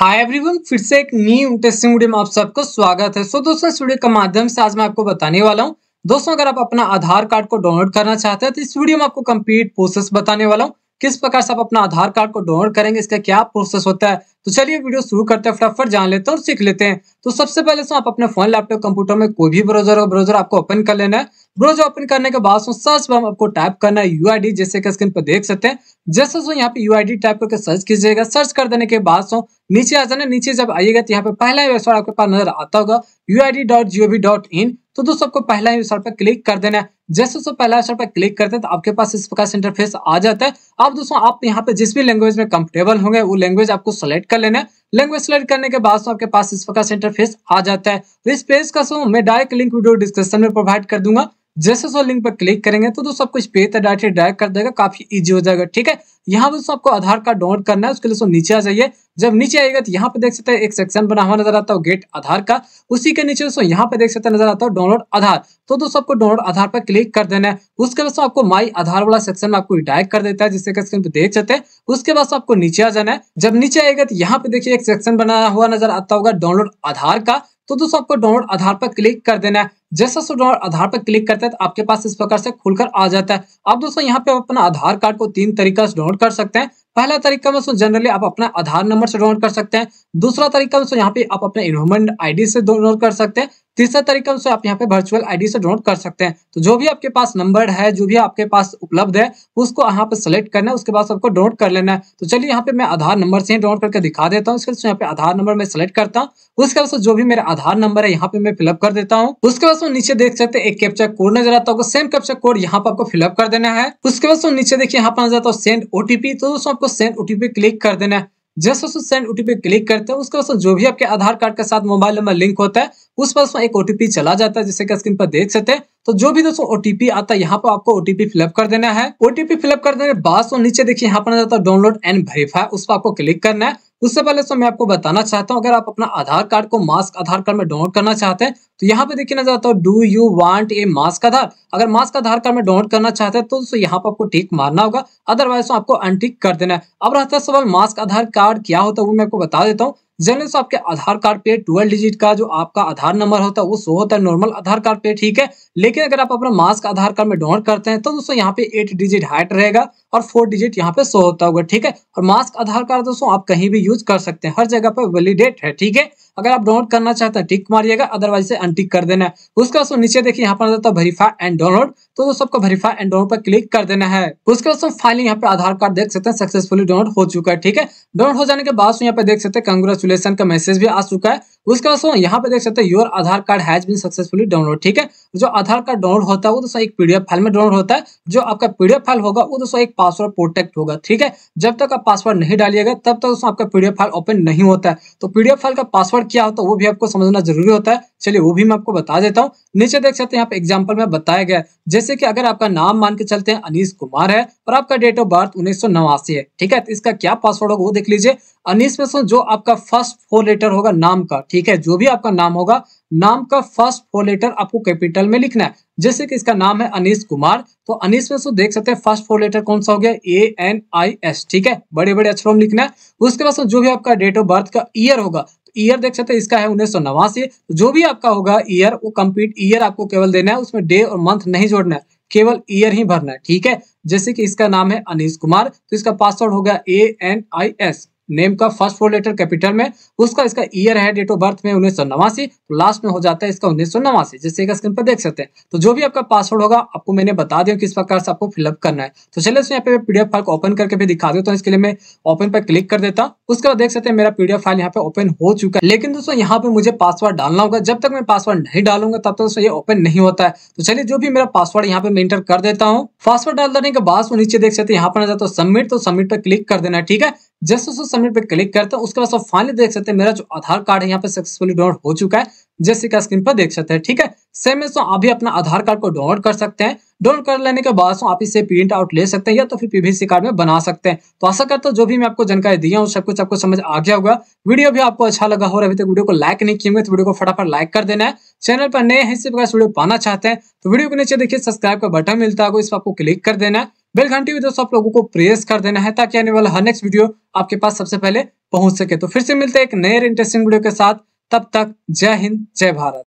Hi everyone, फिर से एक न्यू इंटरेस्टिंग वीडियो में आप सबको स्वागत है। सो दोस्तों, इस वीडियो के माध्यम से आज मैं आपको बताने वाला हूं, दोस्तों अगर आप अपना आधार कार्ड को डाउनलोड करना चाहते हैं तो इस वीडियो में आपको कंप्लीट प्रोसेस बताने वाला हूं, किस प्रकार से आप अपना आधार कार्ड को डाउनलोड करेंगे, इसका क्या प्रोसेस होता है। तो चलिए वीडियो शुरू करते हैं, फटाफट जान लेते हैं और सीख लेते हैं। तो सबसे पहले आप अपने फोन, लैपटॉप, कंप्यूटर में कोई भी ब्राउजर आपको ओपन कर लेना है। ब्राउजर ओपन करने के बाद सर्च पर आपको टाइप करना है UIDAI, जैसे कि स्क्रीन पर देख सकते हैं। जैसे यहाँ पे UIDAI टाइप करके सर्च कीजिएगा। सर्च कर देने के बाद नीचे आ जाना। नीचे जब आइएगा तो यहाँ पे पहला वेबसाइट आपके पास नजर आता होगा UIDAI.gov.in। तो दोस्तों आपको पहला वेबसाइट पर क्लिक कर देना है। जैसे पहला वेबसाइट पर क्लिक करते हैं तो आपके पास इस प्रकार से इंटरफेस आ जाता है। अब दोस्तों आप यहाँ पे जिस भी लैंग्वेज में कंफर्टेबल होंगे वो लैंग्वेज आपको सेलेक्ट कर लेना है। लैंग्वेज सेलेक्ट करने के बाद आपके पास इस प्रकार से इंटरफेस आ जाता है। इस पेज का मैं डायरेक्ट लिंक वीडियो डिस्क्रिप्शन में प्रोवाइड कर दूंगा। जैसे लिंक पर क्लिक करेंगे तो दोस्तों आपको इस पेज पर डायरेक्ट कर देगा, काफी इजी हो जाएगा। ठीक है, यहाँ पर आपको आधार कार्ड डाउनलोड करना है, उसके लिए नीचे आ जाइए। जब नीचे आएगा तो यहाँ पे देख सकते हैं एक सेक्शन बना हुआ नजर आता है गेट आधार का। उसी के नीचे दोस्तों यहाँ पे देख सकते हैं नजर आता है डाउनलोड आधार। तो दोस्तों आपको डाउनलोड आधार पर क्लिक कर देना है। उसके बाद आपको माई आधार वाला सेक्शन में आपको रिडायरेक्ट कर देता है, जिससे कि स्क्रीन पे देख सकते हैं। उसके बाद आपको नीचे आ जाना है। जब नीचे आएगा तो यहाँ पे देखिए एक सेक्शन बना हुआ नजर आता होगा डाउनलोड आधार का। तो दोस्तों आपको डाउनलोड आधार पर क्लिक कर देना है। जैसा डाउनलोड आधार पर क्लिक करते हैं तो आपके पास इस प्रकार से खुलकर आ जाता है। आप दोस्तों यहाँ पे अपना आधार कार्ड को तीन तरीका से डाउनलोड कर सकते हैं। पहला तरीका में जनरली आप अपना आधार नंबर से डाउनलोड कर सकते हैं। दूसरा तरीका में यहाँ पे आप अपने एनरोलमेंट आईडी से डाउनलोड कर सकते हैं। तीसरा तरीका में आप यहाँ पे वर्चुअल आईडी से डाउनलोड कर सकते हैं। तो जो भी आपके पास नंबर है, जो भी आपके पास उपलब्ध है, उसको यहाँ पे सेलेक्ट करना है। उसके बाद आपको डाउनलोड कर लेना है। तो चलिए यहाँ पे मैं आधार नंबर से डाउनलोड करके दिखा देता हूँ। इसके बाद यहाँ पे आधार नंबर मैं सेलेक्ट करता हूँ। उसके बाद जो भी मेरा आधार नंबर है यहाँ पे मैं फिलअप कर देता हूँ। उसके बाद नीचे देख सकते हैं एक कैप्चा कोड नजर आता होगा। सेम कैप्चा कोड यहाँ पे आपको फिलअप कर देना है। उसके बाद नीचे देखिए यहाँ पे नजर आता है सेंड OTP। तो दोस्तों आपको सेंड OTP क्लिक कर देना है। जैसे सेंड OTP क्लिक करते हैं उसके बाद जो भी आपके आधार कार्ड के साथ मोबाइल नंबर लिंक होता है उस पर एक OTP चला जाता है, जैसे कि स्क्रीन पर देख सकते हैं। तो जो भी दोस्तों OTP आता है यहाँ पर आपको OTP फिलअप कर देना है। OTP फिलअप कर देने के बाद नीचे देखिए यहाँ पर आता है डाउनलोड एंड वेरीफाई, उस पर आपको क्लिक करना है। उससे पहले मैं आपको बताना चाहता हूँ, अगर आप अपना आधार कार्ड को मास्क आधार कार्ड में डाउनलोड करना चाहते हैं तो यहाँ पे देखिए नजर आता है do you want a mask Aadhaar. अगर मास्क आधार कार्ड में डाउनलोड करना चाहते हैं तो यहाँ पर आपको टिक मारना होगा, अदरवाइज आपको अनटिक कर देना है। अब रहता है सवाल मास्क आधार कार्ड क्या होता है, वो मैं आपको बता देता हूँ। जनरल आपके आधार कार्ड पे 12 डिजिट का जो आपका आधार नंबर होता है वो 100 होता है नॉर्मल आधार कार्ड पे, ठीक है। लेकिन अगर आप अपना मास्क आधार कार्ड में डाउनलोड करते हैं तो दोस्तों यहाँ पे 8 डिजिट हाइट रहेगा और 4 डिजिट यहाँ पे 100 होता होगा, ठीक है। और मास्क आधार कार्ड दोस्तों आप कहीं भी यूज कर सकते हैं, हर जगह पे वैलिडेट है, ठीक है। अगर आप डाउनलोड करना चाहते हैं टिक मारिएगा, अदरवाइज से अनटिक कर देना है। उसका नीचे देखिए यहाँ पर वेरीफाई एंड डाउनलोड। तो दोस्तों आपको वेरीफाई एंड डाउनलोड पर क्लिक कर देना है। उसके बाद फाइनली यहाँ पे आधार कार्ड देख सकते हैं सक्सेसफुली डाउनलोड हो चुका है, ठीक है। डाउनलोड हो जाने के बाद यहाँ पे देख सकते हैं कांग्रेचुलेशन का मैसेज भी आ चुका है। उसके बाद यहाँ पे देख सकते हैं your Aadhaar card has been successfully download, ठीक है। जो आधार कार्ड डाउनलोड होता है वो दोस्तों एक PDF फाइल में डाउनलोड होता है। जो आपका PDF फाइल होगा वो दोस्तों एक पासवर्ड प्रोटेक्ट होगा, ठीक है। जब तक आप पासवर्ड नहीं डालिएगा तब तक दोस्तों आपका PDF फाइल ओपन नहीं होता है। तो PDF फाइल का पासवर्ड क्या होता है वो भी आपको समझना जरूरी होता है। चलिए वो भी मैं आपको बता देता हूँ। नीचे देख सकते हैं यहाँ पे एग्जाम्पल में बताया गया है, जैसे कि अगर आपका नाम मान के चलते हैं अनीस कुमार है और आपका डेट ऑफ बर्थ 1989 है, ठीक है। तो इसका क्या पासवर्ड होगा वो देख लीजिए। अनीस में जो आपका फर्स्ट 4 लेटर होगा नाम का, ठीक है, जो भी आपका नाम होगा नाम का फर्स्ट 4 लेटर आपको कैपिटल में लिखना है। जैसे कि इसका नाम है अनीस कुमार, तो अनीस में देख सकते हैं फर्स्ट 4 लेटर कौन सा हो गया ANIS, ठीक है, बड़े बड़े अक्षरों में लिखना है। उसके बाद जो भी आपका डेट ऑफ बर्थ का ईयर होगा, ईयर देख सकते हैं इसका है 1989। जो भी आपका होगा ईयर वो कंप्लीट ईयर आपको केवल देना है, उसमें डे और मंथ नहीं जोड़ना है, केवल ईयर ही भरना है, ठीक है। जैसे कि इसका नाम है अनीस कुमार, तो इसका पासवर्ड होगा ANIS, नेम का फर्स्ट 4 लेटर कैपिटल में, उसका इसका ईयर है डेट ऑफ बर्थ में 1989, तो लास्ट में हो जाता है इसका 1989, जैसे कि स्क्रीन पर देख सकते हैं। तो जो भी आपका पासवर्ड होगा आपको मैंने बता दिया किस प्रकार से आपको फिलअप करना है। तो चलिए यहाँ पे PDF फाइल को ओपन करके भी दिखा देता हूँ। इसके लिए मैं ओपन पर क्लिक कर देता हूँ। उसके बाद देख सकते हैं मेरा PDF फाइल यहाँ पे ओपन हो चुका है। लेकिन दोस्तों यहाँ पे मुझे पासवर्ड डालना होगा, जब तक मैं पासवर्ड नहीं डालूंगा तब तक ये ओपन नहीं होता है। तो चलिए जो भी मेरा पासवर्ड यहाँ पे मैं इंटर कर देता हूँ। पासवर्ड डाल देने के बाद नीचे देख सकते हैं यहाँ पर जाता है सबमिट, तो सबमिट पर क्लिक कर देना, ठीक है। जैसे सबमिट पे क्लिक करते हैं उसके बाद फाइनली देख सकते हैं मेरा जो आधार कार्ड है यहाँ पे सक्सेसफुली डाउनलोड हो चुका है, जैसे कि स्क्रीन पर देख सकते हैं, ठीक है। सेम ऐसा आप भी अपना आधार कार्ड को डाउनलोड कर सकते हैं। डाउनलोड कर लेने के बाद आप इसे प्रिंट आउट ले सकते हैं या तो फिर PVC कार्ड में बना सकते हैं। तो आशा करता हूं जो भी मैं आपको जानकारी दिया हूं सब कुछ आपको समझ आ गया होगा। वीडियो भी आपको अच्छा लगा हो और अभी तक वीडियो को लाइक नहीं किए तो वीडियो को फटाफट लाइक कर देना है। चैनल पर नए हैं इसी प्रकार वीडियो पाना चाहते हैं तो वीडियो के नीचे देखिए सब्सक्राइब का बटन मिलता है, इस पर आपको क्लिक कर देना है। बेल घंटी भी दोस्तों आप लोगों को प्रेस कर देना है ताकि आने वाला हर नेक्स्ट वीडियो आपके पास सबसे पहले पहुंच सके। तो फिर से मिलते हैं एक नए इंटरेस्टिंग वीडियो के साथ, तब तक जय हिंद जय भारत।